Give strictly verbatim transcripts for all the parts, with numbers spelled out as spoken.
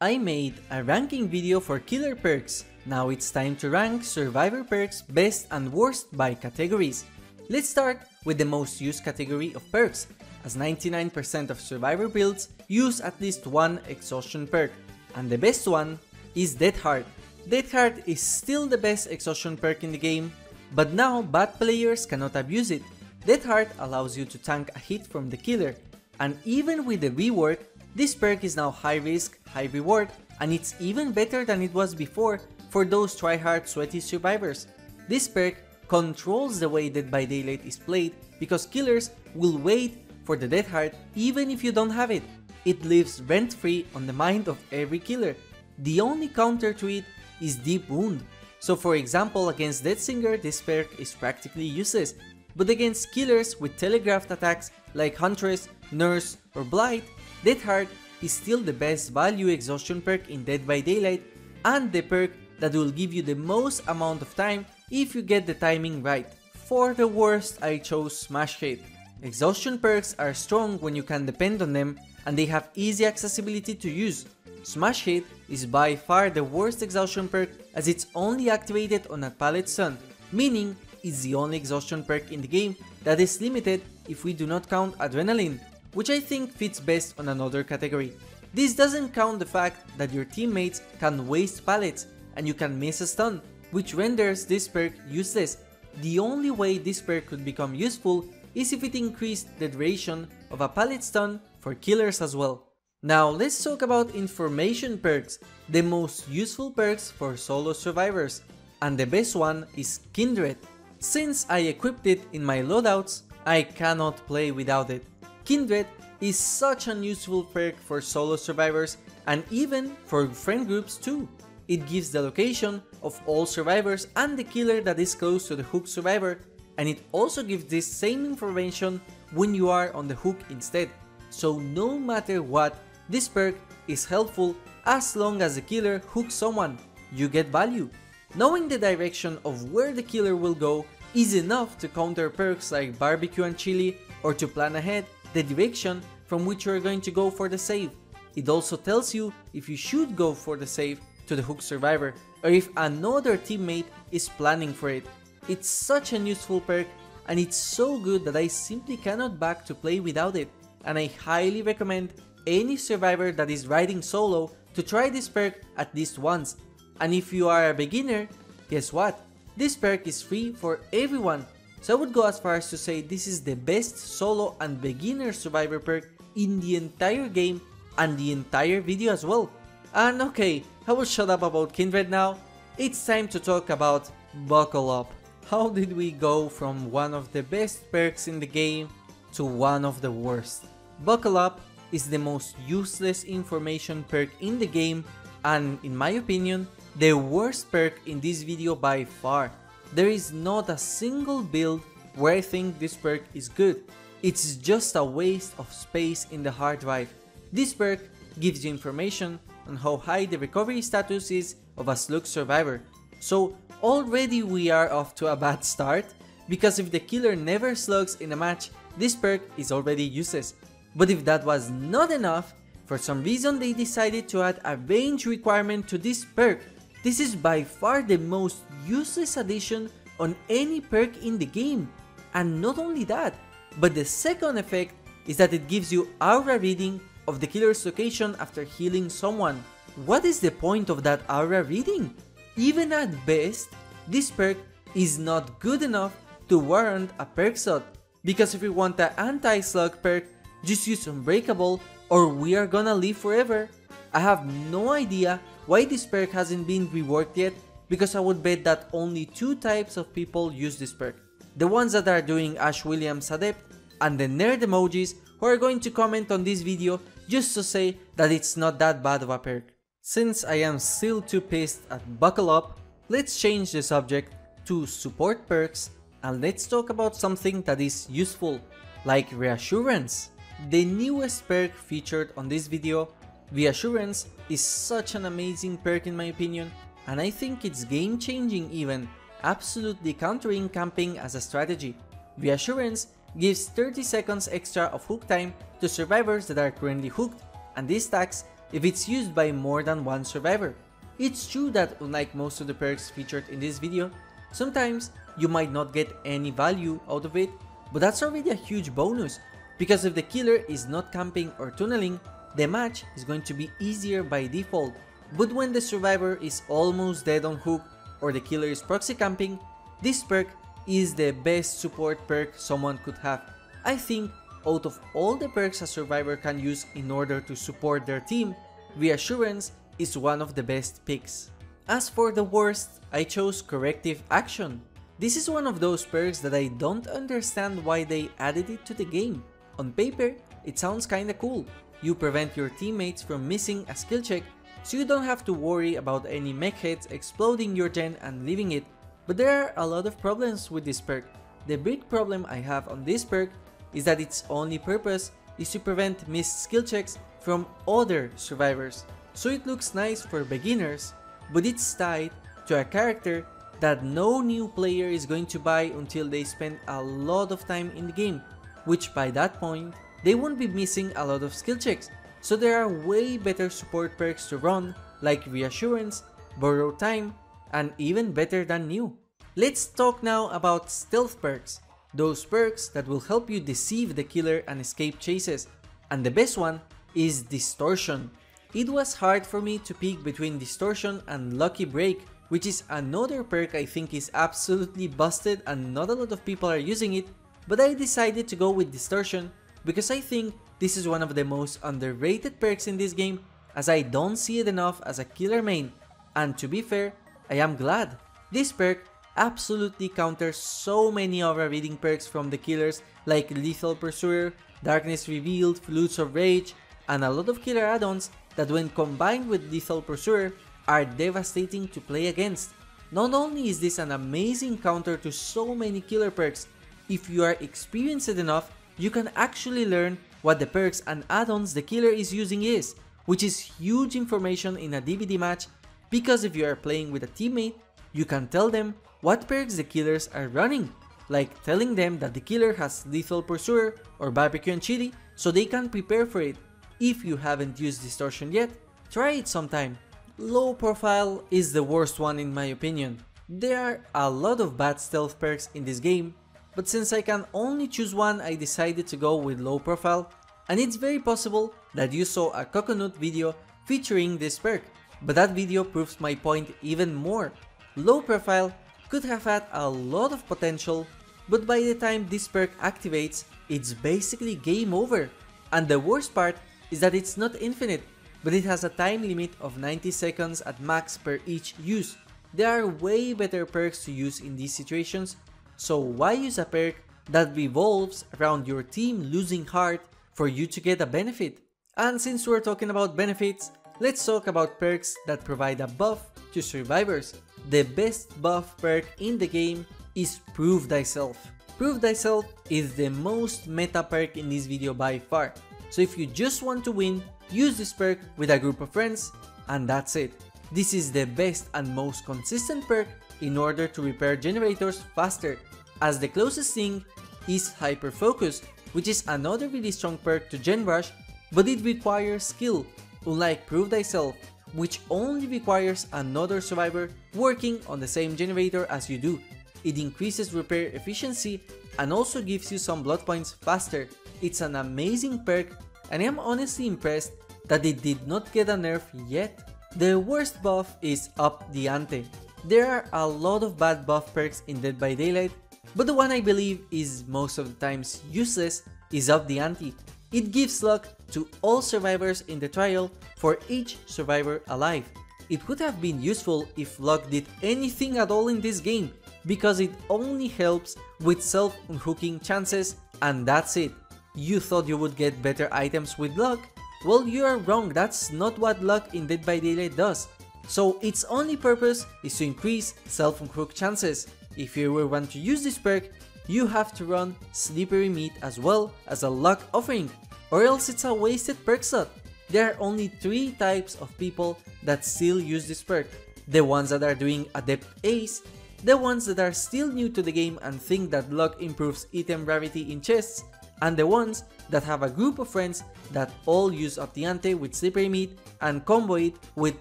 I made a ranking video for killer perks. Now it's time to rank survivor perks best and worst by categories. Let's start with the most used category of perks, as ninety-nine percent of survivor builds use at least one exhaustion perk, and the best one is Dead Hard. Dead Hard is still the best exhaustion perk in the game, but now bad players cannot abuse it. Dead Hard allows you to tank a hit from the killer, and even with the rework, this perk is now high risk, high reward, and it's even better than it was before for those tryhard sweaty survivors. This perk controls the way Dead by Daylight is played because killers will wait for the Dead Hard even if you don't have it. It lives rent-free on the mind of every killer. The only counter to it is Deep Wound. So for example, against Dead Singer this perk is practically useless, but against killers with telegraphed attacks like Huntress, Nurse or Blight, Dead Hard is still the best value exhaustion perk in Dead by Daylight and the perk that will give you the most amount of time if you get the timing right. For the worst, I chose Smash Hit. Exhaustion perks are strong when you can depend on them and they have easy accessibility to use. Smash Hit is by far the worst exhaustion perk as it's only activated on a pallet stun, meaning it's the only exhaustion perk in the game that is limited if we do not count Adrenaline, which I think fits best on another category. This doesn't count the fact that your teammates can waste pallets and you can miss a stun, which renders this perk useless. The only way this perk could become useful is if it increased the duration of a pallet stun for killers as well. Now let's talk about information perks, the most useful perks for solo survivors, and the best one is Kindred. Since I equipped it in my loadouts, I cannot play without it. Kindred is such an useful perk for solo survivors and even for friend groups too. It gives the location of all survivors and the killer that is close to the hook survivor, and it also gives this same information when you are on the hook instead. So no matter what, this perk is helpful as long as the killer hooks someone, you get value. Knowing the direction of where the killer will go is enough to counter perks like Barbecue and Chili or to plan ahead the direction from which you are going to go for the save. It also tells you if you should go for the save to the hook survivor or if another teammate is planning for it. It's such a useful perk and it's so good that I simply cannot back to play without it, and I highly recommend any survivor that is riding solo to try this perk at least once. And if you are a beginner, guess what? This perk is free for everyone, so I would go as far as to say this is the best solo and beginner survivor perk in the entire game and the entire video as well. And okay, I will shut up about Kindred now. It's time to talk about Buckle Up. How did we go from one of the best perks in the game to one of the worst? Buckle Up is the most useless information perk in the game and, in my opinion, the worst perk in this video by far. There is not a single build where I think this perk is good. It's just a waste of space in the hard drive. This perk gives you information on how high the recovery status is of a slug survivor. So already we are off to a bad start, because if the killer never slugs in a match, this perk is already useless. But if that was not enough, for some reason they decided to add a range requirement to this perk. This is by far the most useless addition on any perk in the game. And not only that, but the second effect is that it gives you aura reading of the killer's location after healing someone. What is the point of that aura reading? Even at best, this perk is not good enough to warrant a perk slot, because if you want an anti-slug perk, just use Unbreakable or We Are Gonna Live Forever. I have no idea why this perk hasn't been reworked yet, because I would bet that only two types of people use this perk. The ones that are doing Ash Williams Adept and the nerd emojis who are going to comment on this video just to say that it's not that bad of a perk. Since I am still too pissed at Buckle Up, let's change the subject to support perks and let's talk about something that is useful, like Reassurance. The newest perk featured on this video, Reassurance, is such an amazing perk in my opinion, and I think it's game changing even, absolutely countering camping as a strategy. Reassurance gives thirty seconds extra of hook time to survivors that are currently hooked, and this tax if it's used by more than one survivor. It's true that unlike most of the perks featured in this video, sometimes you might not get any value out of it, but that's already a huge bonus, because if the killer is not camping or tunneling, the match is going to be easier by default. But when the survivor is almost dead on hook or the killer is proxy camping, this perk is the best support perk someone could have. I think out of all the perks a survivor can use in order to support their team, Reassurance is one of the best picks. As for the worst, I chose Corrective Action. This is one of those perks that I don't understand why they added it to the game. On paper, it sounds kinda cool. You prevent your teammates from missing a skill check, so you don't have to worry about any mech heads exploding your gen and leaving it. But there are a lot of problems with this perk. The big problem I have on this perk is that its only purpose is to prevent missed skill checks from other survivors. So it looks nice for beginners, but it's tied to a character that no new player is going to buy until they spend a lot of time in the game, which by that point, they won't be missing a lot of skill checks. So there are way better support perks to run, like Reassurance, Borrow Time, and even better than new. Let's talk now about stealth perks, those perks that will help you deceive the killer and escape chases, and the best one is Distortion. It was hard for me to pick between Distortion and Lucky Break, which is another perk I think is absolutely busted and not a lot of people are using it, but I decided to go with Distortion because I think this is one of the most underrated perks in this game, as I don't see it enough as a killer main, and to be fair, I am glad. This perk absolutely counters so many aura reading perks from the killers like Lethal Pursuer, Darkness Revealed, Flutes of Rage, and a lot of killer add-ons that when combined with Lethal Pursuer are devastating to play against. Not only is this an amazing counter to so many killer perks, if you are experienced enough, you can actually learn what the perks and add-ons the killer is using is, which is huge information in a D B D match, because if you are playing with a teammate, you can tell them what perks the killers are running, like telling them that the killer has Lethal Pursuer or Barbecue and Chili so they can prepare for it. If you haven't used Distortion yet, try it sometime. Low Profile is the worst one in my opinion. There are a lot of bad stealth perks in this game, but since I can only choose one, I decided to go with Low Profile, and it's very possible that you saw a Coconut video featuring this perk, but that video proves my point even more. Low Profile could have had a lot of potential, but by the time this perk activates, it's basically game over. And the worst part is that it's not infinite, but it has a time limit of ninety seconds at max per each use. There are way better perks to use in these situations, so why use a perk that revolves around your team losing heart for you to get a benefit? And since we're talking about benefits, let's talk about perks that provide a buff to survivors. The best buff perk in the game is Prove Thyself. Prove Thyself is the most meta perk in this video by far, so if you just want to win, use this perk with a group of friends and that's it. This is the best and most consistent perk in order to repair generators faster, as the closest thing is Hyper Focus, which is another really strong perk to Gen Rush, but it requires skill, unlike Prove Thyself, which only requires another survivor working on the same generator as you do. It increases repair efficiency and also gives you some blood points faster. It's an amazing perk and I am honestly impressed that it did not get a nerf yet. The worst buff is Up The Ante. There are a lot of bad buff perks in Dead by Daylight, but the one I believe is most of the times useless is Up The Ante. It gives luck to all survivors in the trial for each survivor alive. It would have been useful if luck did anything at all in this game, because it only helps with self-unhooking chances and that's it. You thought you would get better items with luck? Well, you are wrong, that's not what luck in Dead by Daylight does. So its only purpose is to increase self-unhook chances. If you ever want to use this perk, you have to run Slippery Meat as well as a luck offering, or else it's a wasted perk slot. There are only three types of people that still use this perk: the ones that are doing Adept Ace, the ones that are still new to the game and think that luck improves item rarity in chests, and the ones that have a group of friends that all use Up The Ante with Slippery Meat and combo it with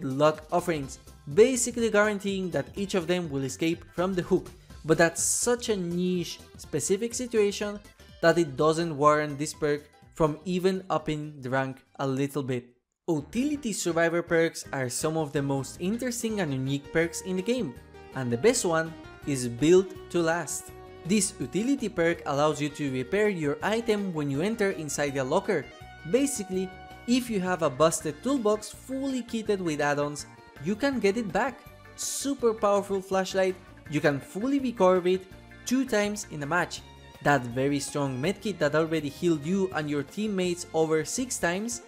Luck Offerings, basically guaranteeing that each of them will escape from the hook, but that's such a niche specific situation that it doesn't warrant this perk from even upping the rank a little bit. Utility survivor perks are some of the most interesting and unique perks in the game, and the best one is Built to Last. This utility perk allows you to repair your item when you enter inside a locker. Basically, if you have a busted toolbox fully kitted with add-ons, you can get it back. Super powerful flashlight, you can fully recarve it two times in a match. That very strong medkit that already healed you and your teammates over six times,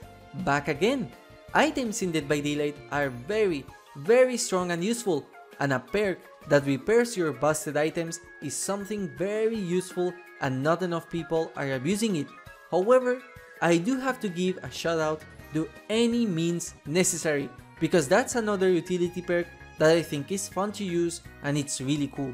back again. Items in Dead by Daylight are very, very strong and useful, and a perk that repairs your busted items is something very useful and not enough people are abusing it. However, I do have to give a shout out to Any Means Necessary, because that's another utility perk that I think is fun to use and it's really cool.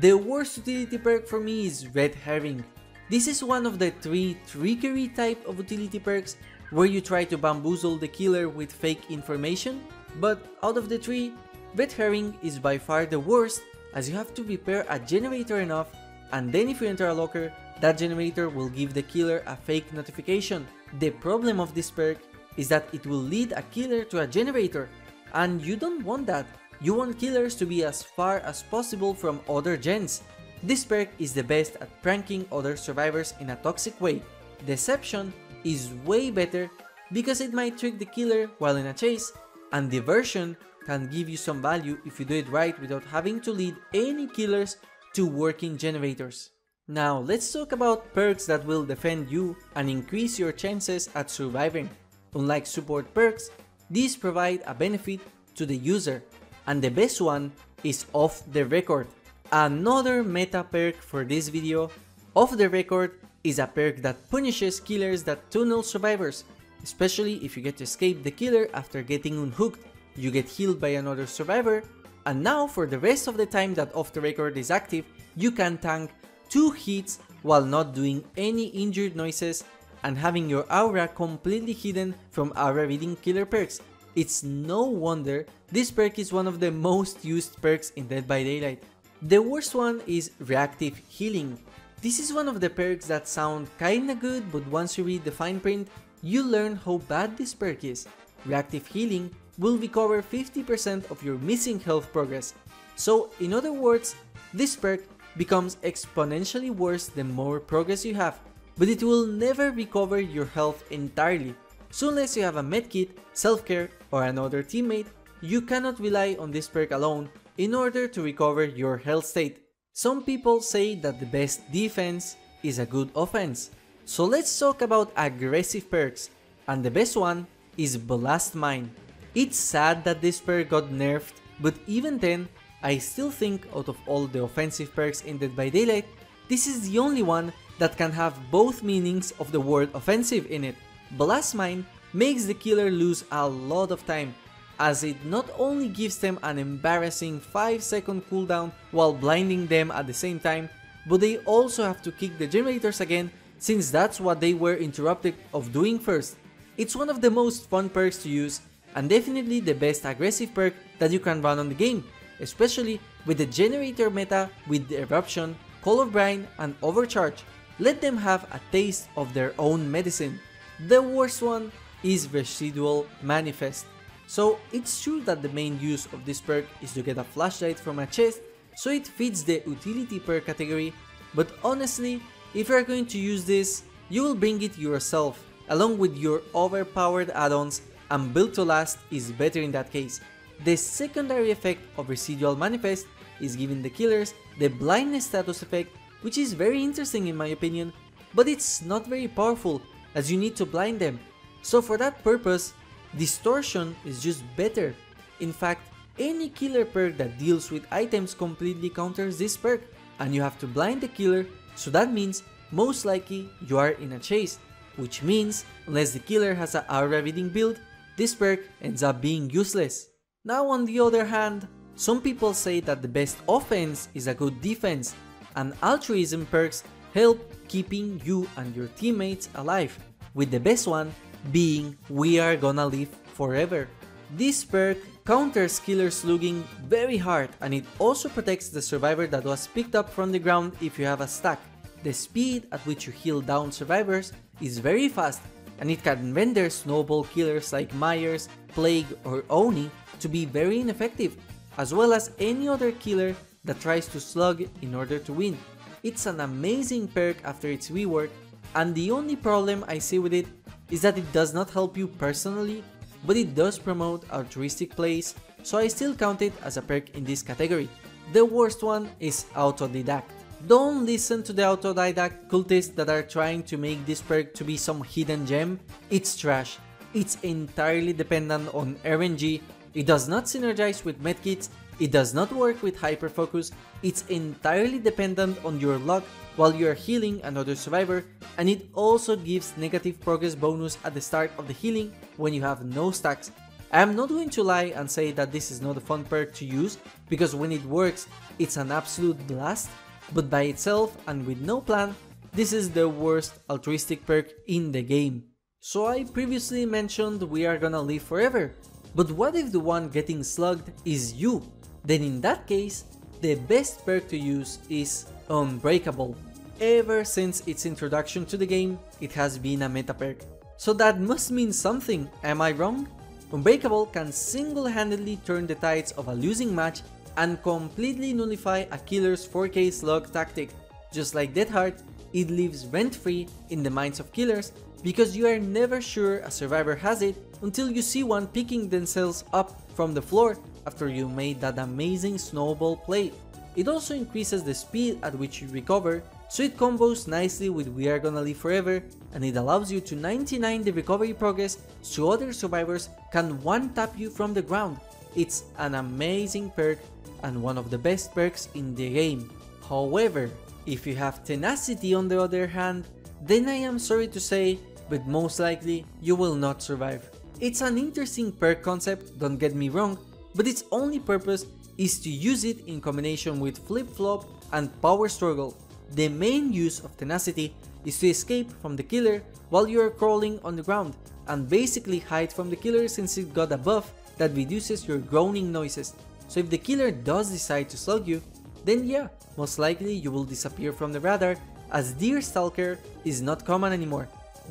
The worst utility perk for me is Red Herring. This is one of the three trickery type of utility perks where you try to bamboozle the killer with fake information, but out of the three, Red Herring is by far the worst, as you have to repair a generator enough, and then if you enter a locker, that generator will give the killer a fake notification. The problem of this perk is that it will lead a killer to a generator, and you don't want that. You want killers to be as far as possible from other gens. This perk is the best at pranking other survivors in a toxic way. Deception is way better because it might trick the killer while in a chase, and diversion can give you some value if you do it right without having to lead any killers to working generators. Now let's talk about perks that will defend you and increase your chances at surviving. Unlike support perks, these provide a benefit to the user, and the best one is Off The Record. Another meta perk for this video, Off The Record is a perk that punishes killers that tunnel survivors, especially if you get to escape the killer after getting unhooked. You get healed by another survivor, and now for the rest of the time that Off The Record is active, you can tank two hits while not doing any injured noises and having your aura completely hidden from aura reading killer perks. It's no wonder this perk is one of the most used perks in Dead by Daylight. The worst one is Reactive Healing. This is one of the perks that sound kinda good, but once you read the fine print, you learn how bad this perk is. Reactive Healing will recover fifty percent of your missing health progress. So in other words, this perk becomes exponentially worse the more progress you have, but it will never recover your health entirely. So unless you have a medkit, self-care, or another teammate, you cannot rely on this perk alone in order to recover your health state. Some people say that the best defense is a good offense. So let's talk about aggressive perks, and the best one is Blast Mine. It's sad that this perk got nerfed, but even then, I still think out of all the offensive perks in Dead by Daylight, this is the only one that can have both meanings of the word offensive in it. Blast Mine makes the killer lose a lot of time, as it not only gives them an embarrassing five second cooldown while blinding them at the same time, but they also have to kick the generators again, since that's what they were interrupted of doing first. It's one of the most fun perks to use, and definitely the best aggressive perk that you can run on the game, especially with the generator meta with the Eruption, Call of Brine, and Overcharge. Let them have a taste of their own medicine. The worst one is Residual Manifest. So it's true that the main use of this perk is to get a flashlight from a chest, so it fits the utility perk category, but honestly, if you're going to use this, you will bring it yourself, along with your overpowered add-ons, and Built to Last is better in that case. The secondary effect of Residual Manifest is giving the killers the blindness status effect, which is very interesting in my opinion, but it's not very powerful as you need to blind them. So for that purpose, Distortion is just better. In fact, any killer perk that deals with items completely counters this perk, and you have to blind the killer, so that means most likely you are in a chase, which means unless the killer has an aura reading build, this perk ends up being useless. Now on the other hand, some people say that the best offense is a good defense, and altruism perks help keeping you and your teammates alive, with the best one being We Are Gonna Live Forever. This perk counters killer slugging very hard, and it also protects the survivor that was picked up from the ground if you have a stack. The speed at which you heal down survivors is very fast, and it can render snowball killers like Myers, Plague or Oni to be very ineffective, as well as any other killer that tries to slug in order to win. It's an amazing perk after its rework, and the only problem I see with it is that it does not help you personally, but it does promote altruistic plays, so I still count it as a perk in this category. The worst one is Autodidact. Don't listen to the Autodidact cultists that are trying to make this perk to be some hidden gem. It's trash. It's entirely dependent on R N G, it does not synergize with medkits, it does not work with Hyper Focus, it's entirely dependent on your luck while you are healing another survivor, and it also gives negative progress bonus at the start of the healing when you have no stacks. I am not going to lie and say that this is not a fun perk to use, because when it works it's an absolute blast, but by itself and with no plan, this is the worst altruistic perk in the game. So I previously mentioned We Are Gonna Live Forever, but what if the one getting slugged is you? Then in that case, the best perk to use is Unbreakable. Ever since its introduction to the game, it has been a meta perk. So that must mean something, am I wrong? Unbreakable can single-handedly turn the tides of a losing match and completely nullify a killer's four K slug tactic. Just like Dead Hard, it lives rent-free in the minds of killers, because you are never sure a survivor has it until you see one picking themselves up from the floor after you made that amazing snowball play. It also increases the speed at which you recover, so it combos nicely with We Are Gonna Live Forever, and it allows you to ninety-nine the recovery progress so other survivors can one-tap you from the ground. It's an amazing perk and one of the best perks in the game. However, if you have Tenacity on the other hand, then I am sorry to say, but most likely you will not survive. It's an interesting perk concept, don't get me wrong, but its only purpose is to use it in combination with flip-flop and power struggle. The main use of Tenacity is to escape from the killer while you are crawling on the ground, and basically hide from the killer since it got a buff that reduces your groaning noises. So if the killer does decide to slug you, then yeah, most likely you will disappear from the radar, as Deer Stalker is not common anymore.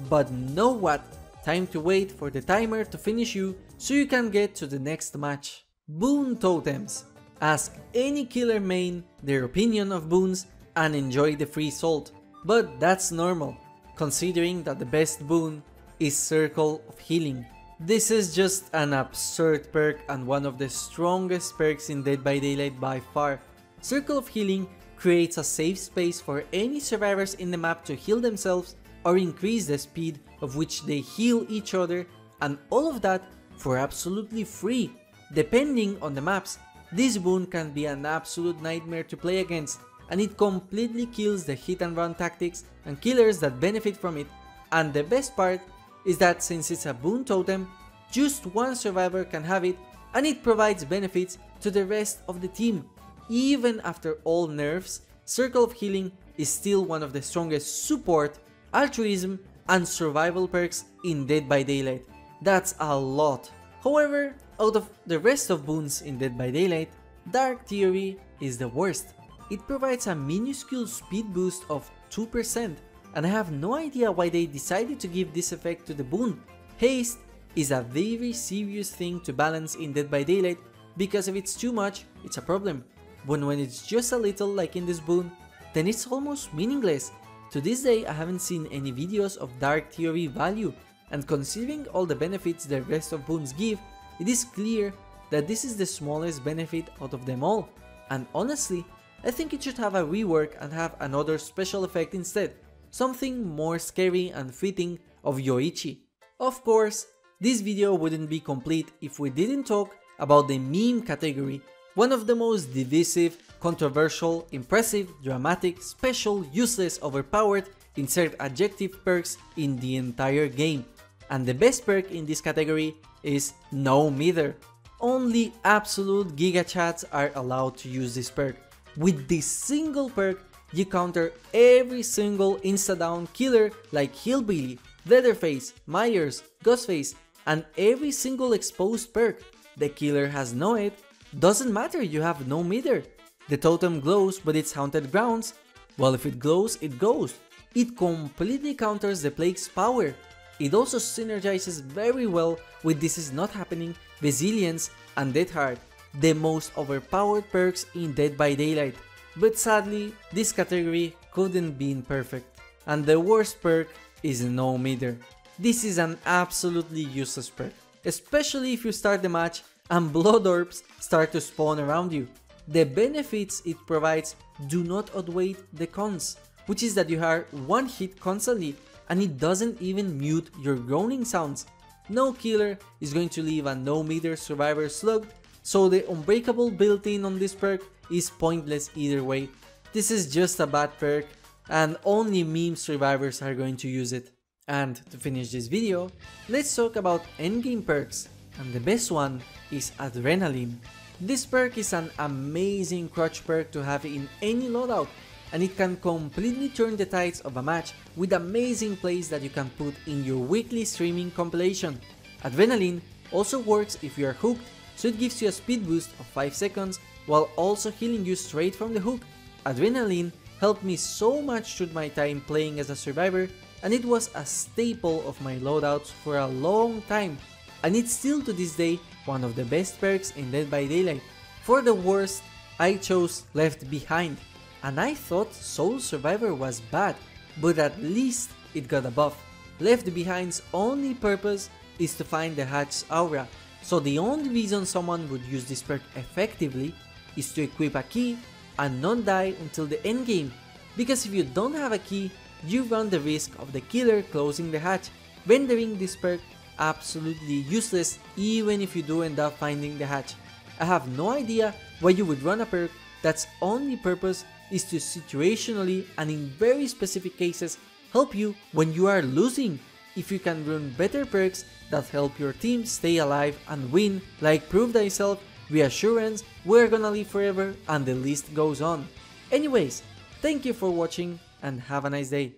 But know what? Time to wait for the timer to finish you so you can get to the next match. Boon totems. Ask any killer main their opinion of boons and enjoy the free salt, but that's normal, considering that the best boon is Circle of Healing. This is just an absurd perk and one of the strongest perks in Dead by Daylight by far. Circle of Healing creates a safe space for any survivors in the map to heal themselves or increase the speed of which they heal each other, and all of that for absolutely free. Depending on the maps, this boon can be an absolute nightmare to play against, and it completely kills the hit and run tactics and killers that benefit from it. And the best part is that since it's a boon totem, just one survivor can have it, and it provides benefits to the rest of the team. Even after all nerfs, Circle of Healing is still one of the strongest support, altruism and survival perks in Dead by Daylight. That's a lot. However, out of the rest of boons in Dead by Daylight, Dark Theory is the worst. It provides a minuscule speed boost of two percent, and I have no idea why they decided to give this effect to the boon. Haste is a very serious thing to balance in Dead by Daylight, because if it's too much, it's a problem. But when it's just a little, like in this boon, then it's almost meaningless. To this day, I haven't seen any videos of Dark Theory value, and considering all the benefits the rest of boons give, it is clear that this is the smallest benefit out of them all. And honestly, I think it should have a rework and have another special effect instead, something more scary and fitting of Yoichi. Of course, this video wouldn't be complete if we didn't talk about the meme category, one of the most divisive, controversial, impressive, dramatic, special, useless, overpowered, insert adjective perks in the entire game. And the best perk in this category is No Mither. Only absolute giga chats are allowed to use this perk. With this single perk, you counter every single insta-down killer like Hillbilly, Leatherface, Myers, Ghostface, and every single exposed perk. The killer has no it, doesn't matter, you have no meter. The totem glows but it's haunted grounds, well if it glows it goes. It completely counters the plague's power. It also synergizes very well with This Is Not Happening, Resilience and Dead Hard, the most overpowered perks in Dead by Daylight. But sadly, this category couldn't be imperfect, and the worst perk is No Mither. This is an absolutely useless perk, especially if you start the match and blood orbs start to spawn around you. The benefits it provides do not outweigh the cons, which is that you are one hit constantly and it doesn't even mute your groaning sounds. No killer is going to leave a No Mither survivor slugged, so the Unbreakable built-in on this perk is pointless either way. This is just a bad perk and only meme survivors are going to use it. And to finish this video, let's talk about endgame perks, and the best one is Adrenaline. This perk is an amazing crutch perk to have in any loadout, and it can completely turn the tides of a match with amazing plays that you can put in your weekly streaming compilation. Adrenaline also works if you are hooked, so it gives you a speed boost of five seconds while also healing you straight from the hook. Adrenaline helped me so much through my time playing as a survivor, and it was a staple of my loadouts for a long time, and it's still to this day one of the best perks in Dead by Daylight. For the worst, I chose Left Behind, and I thought Soul Survivor was bad, but at least it got a buff. Left Behind's only purpose is to find the hatch's aura, so the only reason someone would use this perk effectively is to equip a key and not die until the endgame, because if you don't have a key, you run the risk of the killer closing the hatch, rendering this perk absolutely useless even if you do end up finding the hatch. I have no idea why you would run a perk that's only purpose is to situationally and in very specific cases help you when you are losing, if you can run better perks that help your team stay alive and win, like Prove Thyself, Reassurance, We Are Gonna Live Forever, and the list goes on. Anyways, thank you for watching and have a nice day.